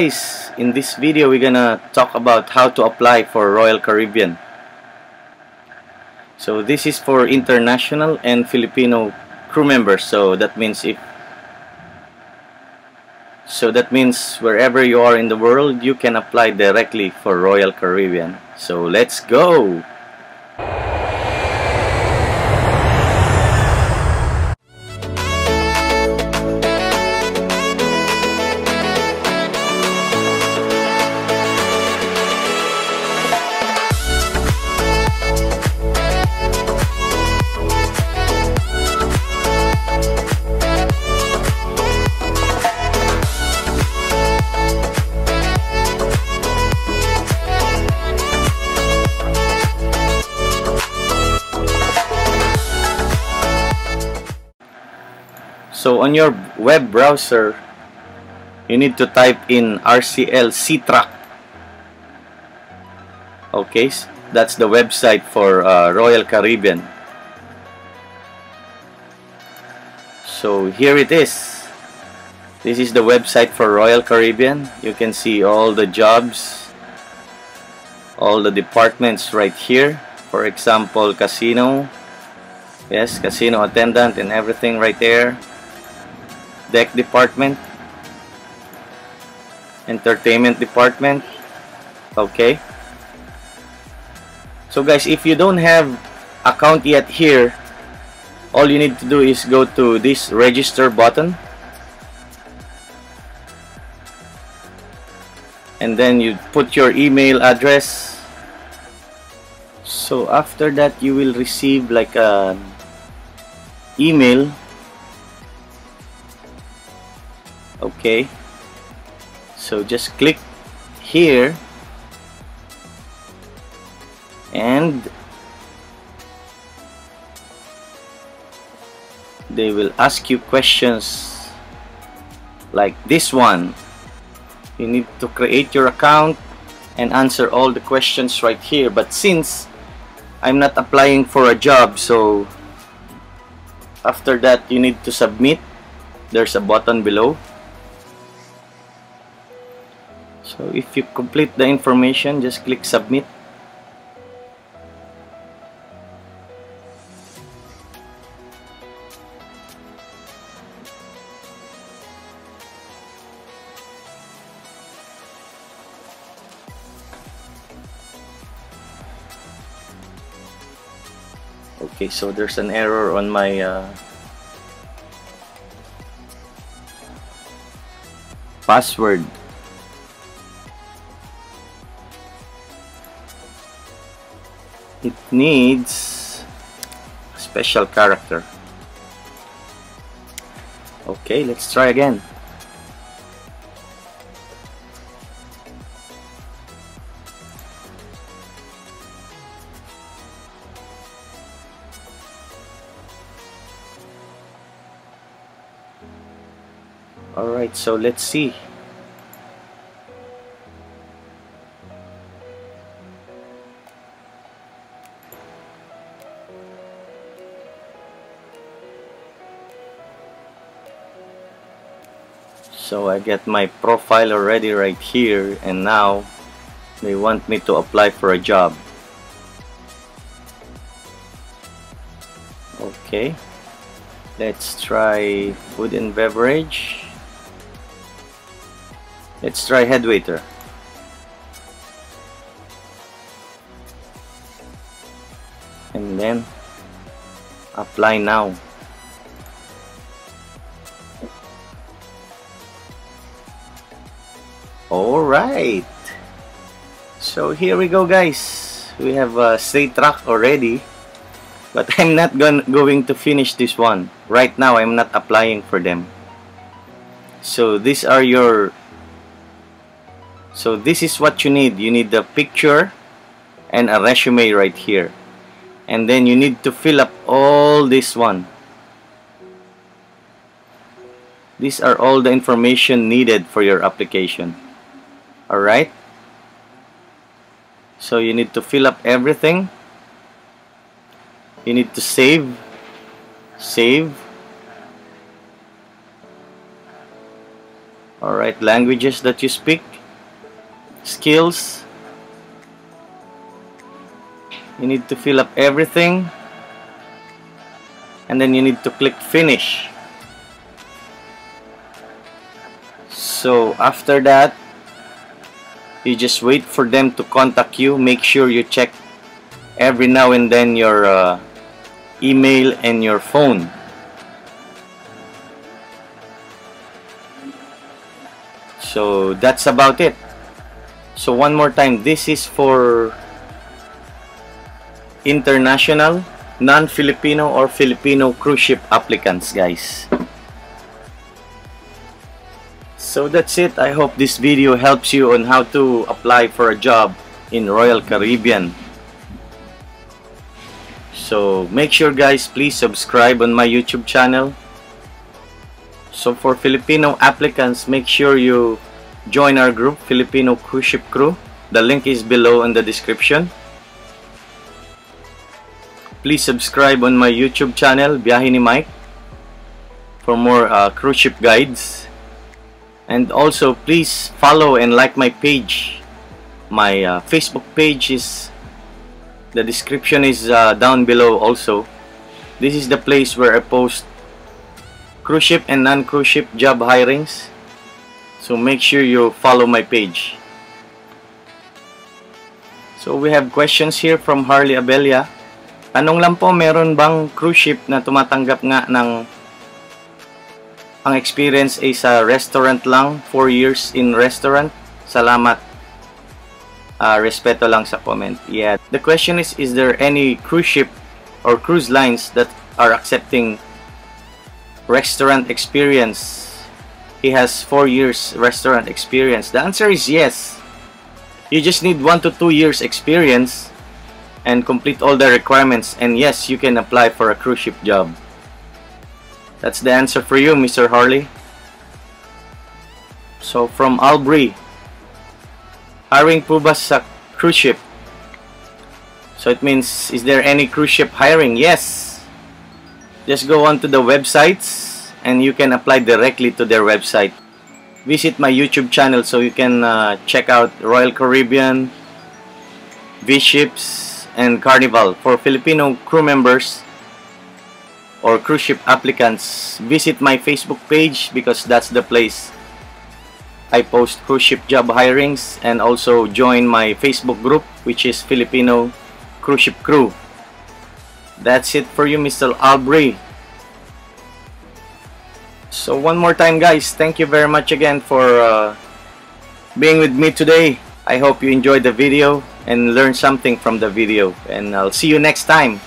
Guys, in this video we're gonna talk about how to apply for Royal Caribbean. So this is for international and Filipino crew members, so that means wherever you are in the world you can apply directly for Royal Caribbean. So let's go! So on your web browser, you need to type in RCL Citra. Okay, that's the website for Royal Caribbean. So here it is. This is the website for Royal Caribbean. You can see all the jobs, all the departments right here. For example, casino. Yes, casino attendant and everything right there. Deck department, entertainment department. Okay, so guys, if you don't have account yet here, all you need to do is go to this register button and then you put your email address. So after that you will receive like an email. Okay, so just click here and they will ask you questions like this one. You need to create your account and answer all the questions right here. But since I'm not applying for a job, so after that you need to submit. There's a button below. So if you complete the information, just click submit. Okay, so there's an error on my password. It needs a special character. Okay, let's try again. Alright, so let's see. So I get my profile already right here, and now they want me to apply for a job. Okay, let's try food and beverage. Let's try head waiter. And then apply now. Alright, so here we go guys, we have a straight track already, but I'm not going to finish this one. Right now I'm not applying for them. So these are your, so this is what you need. You need the picture and a resume right here, and then you need to fill up all this one. These are all the information needed for your application. Alright, so you need to fill up everything. You need to save, Alright, languages that you speak, skills, you need to fill up everything, and then you need to click finish. So after that, you just wait for them to contact you. Make sure you check every now and then your email and your phone. So that's about it. So one more time, this is for international, non-Filipino or Filipino cruise ship applicants, guys. So that's it. I hope this video helps you on how to apply for a job in Royal Caribbean. So make sure, guys, please subscribe on my YouTube channel. So for Filipino applicants, make sure you join our group, Filipino Cruise Ship Crew. The link is below in the description. Please subscribe on my YouTube channel, Biyahe ni Mike, for more cruise ship guides. And also, please follow and like my page. My Facebook page is, the description is down below also. This is the place where I post cruise ship and non-cruise ship job hirings. So make sure you follow my page. So we have questions here from Harley Abelia. Tanong lang po, meron bang cruise ship na tumatanggap nga ng ang experience ay sa restaurant lang, 4 years in restaurant? Salamat. Respeto lang sa comment. Yeah. The question is there any cruise ship or cruise lines that are accepting restaurant experience? He has 4 years restaurant experience. The answer is yes. You just need 1 to 2 years experience and complete all the requirements, and yes, you can apply for a cruise ship job. That's the answer for you, Mr. Harley. So from Albrey, hiring po ba sa cruise ship? So it means, is there any cruise ship hiring? Yes. Just go on to the websites and you can apply directly to their website. Visit my YouTube channel so you can check out Royal Caribbean, V-ships, and Carnival. For Filipino crew members or cruise ship applicants, visit my Facebook page because that's the place I post cruise ship job hirings, and also join my Facebook group, which is Filipino Cruise Ship Crew. That's it for you, Mr. Albrey. So one more time, guys, thank you very much again for being with me today. I hope you enjoyed the video and learned something from the video, and I'll see you next time.